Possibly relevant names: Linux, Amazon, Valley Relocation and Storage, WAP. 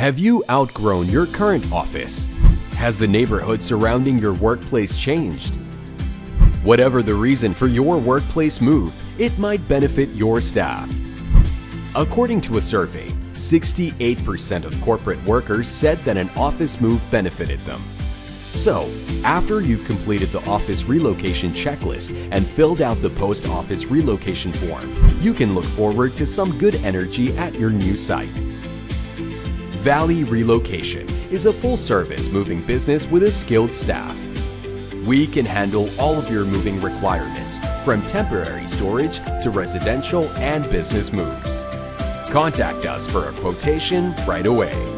Have you outgrown your current office? Has the neighborhood surrounding your workplace changed? Whatever the reason for your workplace move, it might benefit your staff. According to a survey, 68% of corporate workers said that an office move benefited them. So, after you've completed the office relocation checklist and filled out the post office relocation form, you can look forward to some good energy at your new site. Valley Relocation is a full-service moving business with a skilled staff. We can handle all of your moving requirements, from temporary storage to residential and business moves. Contact us for a quotation right away.